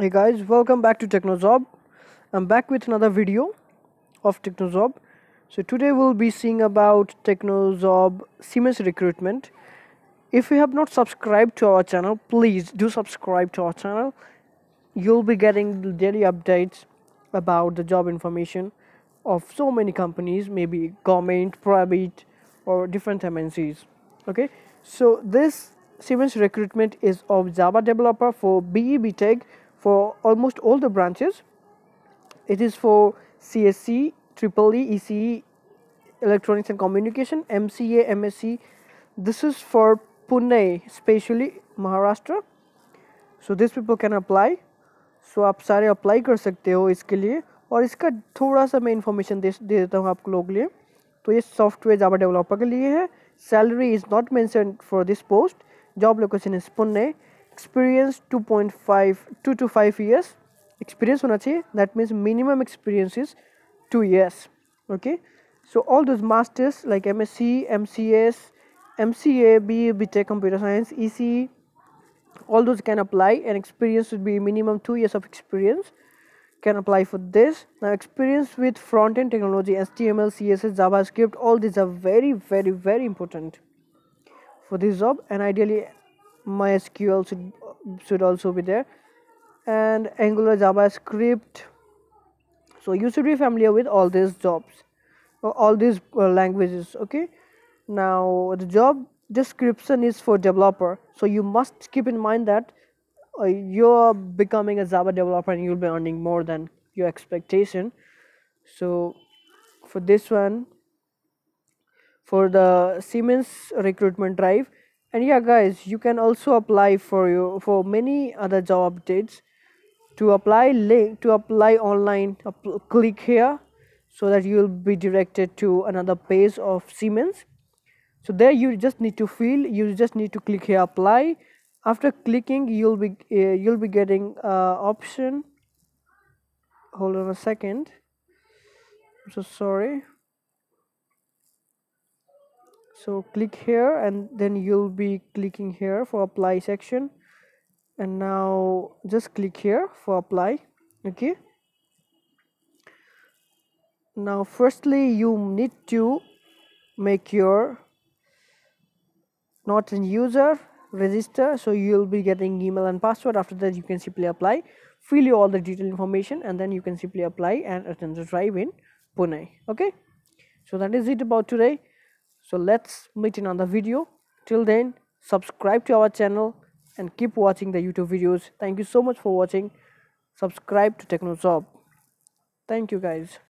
Hey guys, welcome back to TechnoJob. I'm back with another video of TechnoJob. So today we'll be seeing about TechnoJob Siemens recruitment. If you have not subscribed to our channel, please do subscribe to our channel. You'll be getting daily updates about the job information of so many companies, maybe government, private or different MNCs. Okay, so this Siemens recruitment is of Java developer for BE/B.Tech for almost all the branches. It is for CSC, EEE, ECE, Electronics and Communication, MCA, MSc. This is for Pune, especially Maharashtra. So these people can apply. So आप सारे apply कर सकते हो इसके लिए, और इसका थोड़ा सा मैं information दे देता हूँ आप लोगों के लिए. तो ये software Java developer के लिए है. Salary is not mentioned for this post. Job location is Pune. Experience 2 to 5 years experience होना चाहिए. That means minimum experience is 2 years. Okay, so all those masters like MSc, MCS, MCA, BE/B.Tech, Computer Science, ECE, all those can apply, and experience would be minimum 2 years of experience can apply for this. Now experience with front-end technology, HTML, CSS, JavaScript, all these are very, very, very important for this job, and ideally MySQL should also be there, and Angular, JavaScript. So you should be familiar with all these jobs, all these languages. Okay, now the job description is for developer, so you must keep in mind that you're becoming a Java developer and you'll be earning more than your expectation. So for this one, for the Siemens recruitment drive. And yeah guys, you can also apply for many other job updates. To apply online, click here so that you will be directed to another page of Siemens. So there you just need to click here, apply. After clicking, you'll be getting option. Hold on a second, I'm so sorry. So click here, and then you'll be clicking here for apply section, and now just click here for apply. Okay, now firstly you need to make your not a user, register, so you'll be getting email and password. After that you can simply apply, fill you all the detailed information, and then you can simply apply and attend the drive in Pune. Okay, so that is it about today. So let's meet in another video. Till then, subscribe to our channel and keep watching the YouTube videos. Thank you so much for watching. Subscribe to TechnoJob. Thank you guys.